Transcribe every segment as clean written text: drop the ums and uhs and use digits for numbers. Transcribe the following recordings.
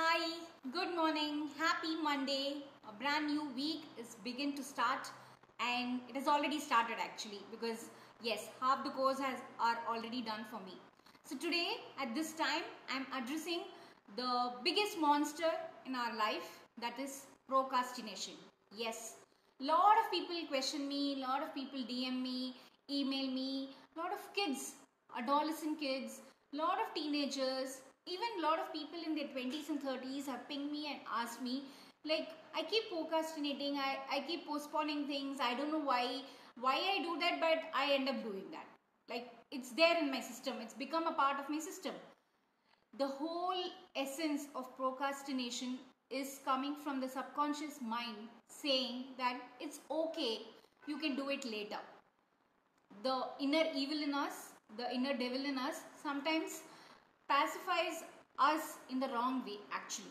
Hi, good morning, happy Monday. A brand new week is begin to start, and it has already started actually, because yes, half the course are already done for me. So today at this time I'm addressing the biggest monster in our life, that is procrastination. Yes, lot of people question me, lot of people DM me, email me, lot of kids, adolescent kids, lot of teenagers. Even a lot of people in their 20s and 30s have pinged me and asked me, like, I keep procrastinating, I keep postponing things, I don't know why I do that, but I end up doing that. Like, it's there in my system, it's become a part of my system. The whole essence of procrastination is coming from the subconscious mind saying that it's okay, you can do it later. The inner evil in us, the inner devil in us, sometimes pacifies us in the wrong way actually,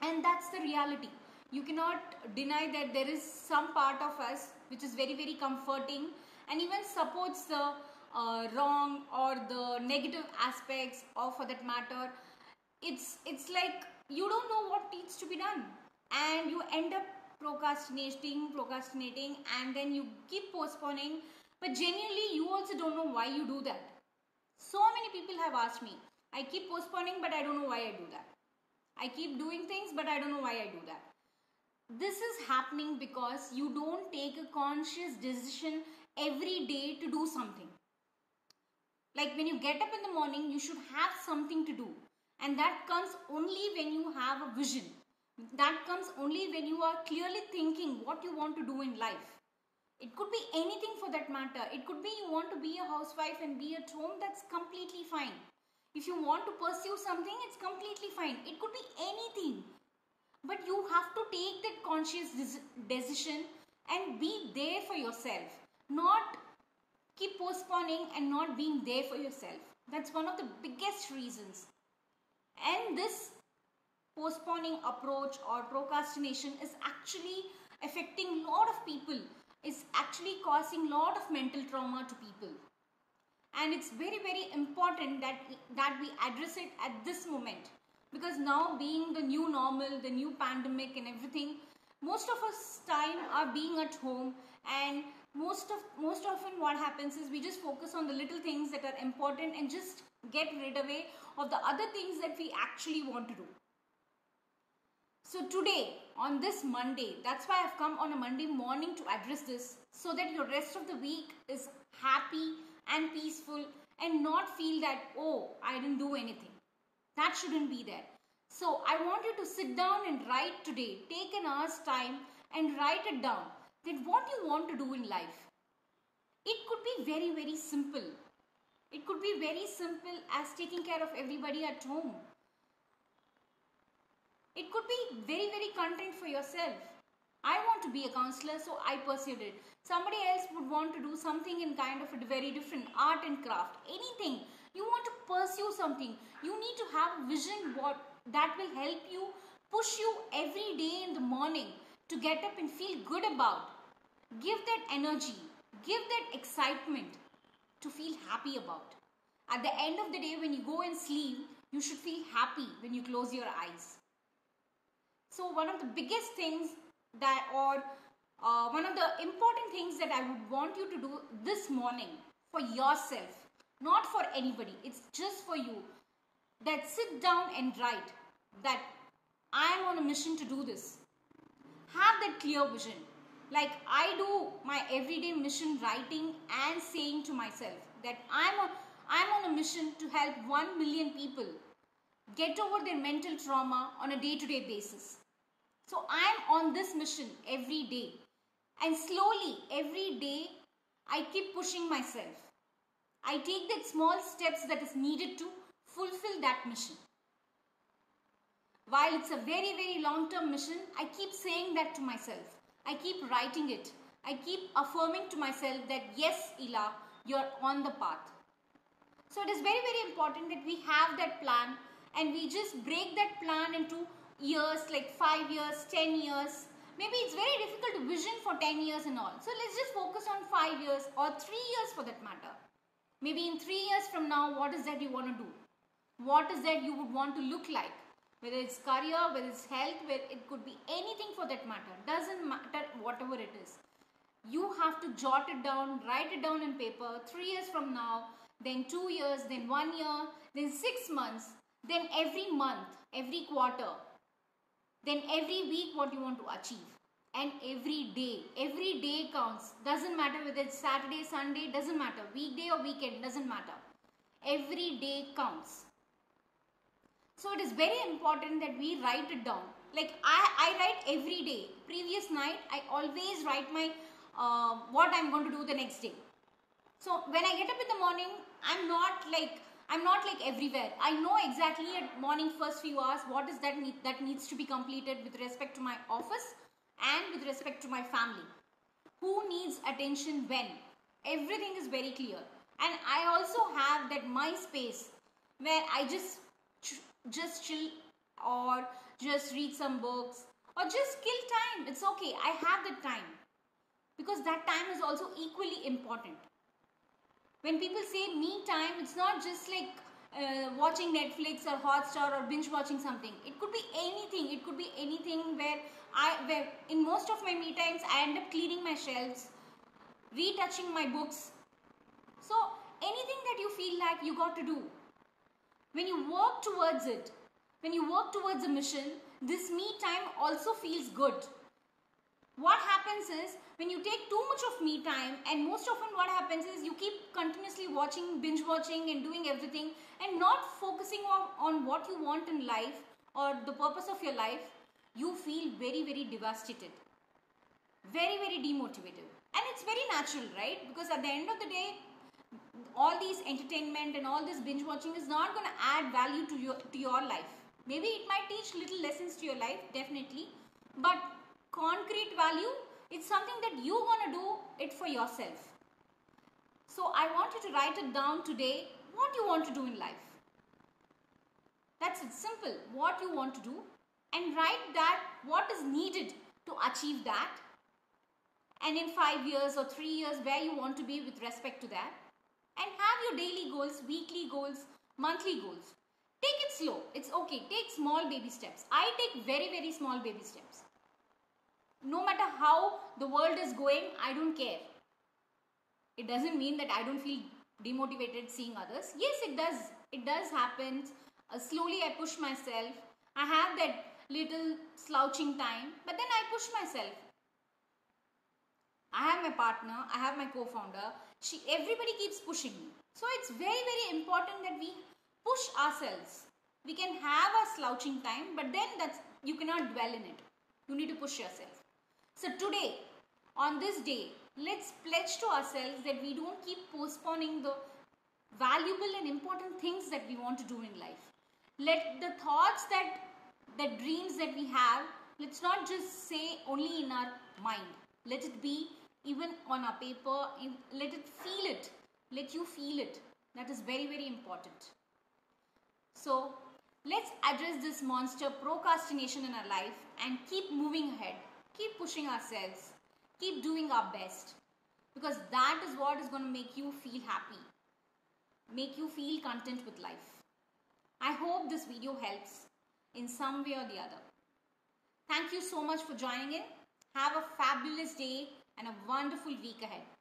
and that's the reality. You cannot deny that there is some part of us which is very very comforting and even supports the wrong or the negative aspects, or for that matter it's like you don't know what needs to be done and you end up procrastinating, and then you keep postponing, but genuinely you also don't know why you do that. So many people have asked me, I keep postponing, but I don't know why I do that. I keep doing things, but I don't know why I do that. This is happening because you don't take a conscious decision every day to do something. Like when you get up in the morning, you should have something to do. And that comes only when you have a vision. That comes only when you are clearly thinking what you want to do in life. It could be anything for that matter. It could be you want to be a housewife and be at home, that's completely fine. If you want to pursue something, it's completely fine. It could be anything. But you have to take that conscious decision and be there for yourself. Not keep postponing and not being there for yourself. That's one of the biggest reasons. And this postponing approach or procrastination is actually affecting a lot of people. It's actually causing a lot of mental trauma to people. And it's very, very important that we address it at this moment. Because now being the new normal, the new pandemic and everything, most of us time are being at home, and most often what happens is we just focus on the little things that are important and just get rid away of the other things that we actually want to do. So today, on this Monday, that's why I've come on a Monday morning to address this, so that your rest of the week is happy and peaceful and not feel that, oh, I didn't do anything. That shouldn't be there. So I want you to sit down and write today. Take an hour's time and write it down. Then what you want to do in life. It could be very, very simple. It could be very simple as taking care of everybody at home. It could be very, very content for yourself. I want to be a counselor, so I pursued it. Somebody else would want to do something in kind of a very different art and craft, anything. You want to pursue something. You need to have a vision that will help you, push you every day in the morning to get up and feel good about. Give that energy, give that excitement to feel happy about. At the end of the day, when you go and sleep, you should feel happy when you close your eyes. So one of the biggest things one of the important things that I would want you to do this morning for yourself, not for anybody, it's just for you, that sit down and write that I am on a mission to do this. Have that clear vision. Like I do my everyday mission writing and saying to myself that I'm on a mission to help 1 million people get over their mental trauma on a day-to-day basis. So I'm on this mission every day, and slowly every day I keep pushing myself. I take that small steps that is needed to fulfill that mission. While it's a very, very long-term mission, I keep saying that to myself. I keep writing it. I keep affirming to myself that yes, Ila, you're on the path. So it is very, very important that we have that plan, and we just break that plan into years, like 5 years, 10 years. Maybe it's very difficult to vision for 10 years and all. So let's just focus on 5 years or 3 years for that matter. Maybe in 3 years from now, what is that you want to do? What is that you would want to look like? whether it's career, whether it's health, whether it could be anything for that matter, doesn't matter whatever it is. You have to jot it down, write it down in paper 3 years from now, then 2 years, then 1 year, then 6 months, then every month, every quarter, then every week what you want to achieve. And every day counts. Doesn't matter whether it's Saturday, Sunday, doesn't matter. Weekday or weekend, doesn't matter. Every day counts. So it is very important that we write it down. Like I write every day. Previous night, I always write my what I'm going to do the next day. So when I get up in the morning, I'm not like everywhere. I know exactly at morning first few hours what is that needs to be completed with respect to my office and with respect to my family. Who needs attention when? Everything is very clear. And I also have that my space where I just chill or just read some books or just kill time. It's okay. I have that time because that time is also equally important. When people say me time, it's not just like watching Netflix or Hotstar or binge watching something. It could be anything. It could be anything where in most of my me times I end up cleaning my shelves, retouching my books. So anything that you feel like you got to do, when you work towards it, when you work towards a mission, this me time also feels good. What happens is, when you take too much of me time, and most often what happens is you keep continuously watching, binge watching and doing everything and not focusing on what you want in life or the purpose of your life, you feel very, very devastated, very, very demotivated. And it's very natural, right? Because at the end of the day, all these entertainment and all this binge watching is not going to add value to your life. Maybe it might teach little lessons to your life, definitely. But concrete value, it's something that you want to do it for yourself. So I want you to write it down today, what you want to do in life. That's it, simple. What you want to do, and write that what is needed to achieve that, and in 5 years or 3 years where you want to be with respect to that, and have your daily goals, weekly goals, monthly goals. Take it slow. It's okay. Take small baby steps. I take very, very small baby steps. No matter how the world is going, I don't care. It doesn't mean that I don't feel demotivated seeing others. Yes, it does. It does happen. Slowly I push myself. I have that little slouching time, but then I push myself. I have my partner, I have my co-founder. Everybody keeps pushing me. So it's very, very important that we push ourselves. We can have a slouching time, but then you cannot dwell in it. You need to push yourself. So today, on this day, let's pledge to ourselves that we don't keep postponing the valuable and important things that we want to do in life. Let the thoughts that dreams that we have, let's not just say only in our mind. Let it be even on our paper. Let it feel it. Let you feel it. That is very, very important. So let's address this monster procrastination in our life and keep moving ahead. Keep pushing ourselves. Keep doing our best. Because that is what is going to make you feel happy. Make you feel content with life. I hope this video helps in some way or the other. Thank you so much for joining in. Have a fabulous day and a wonderful week ahead.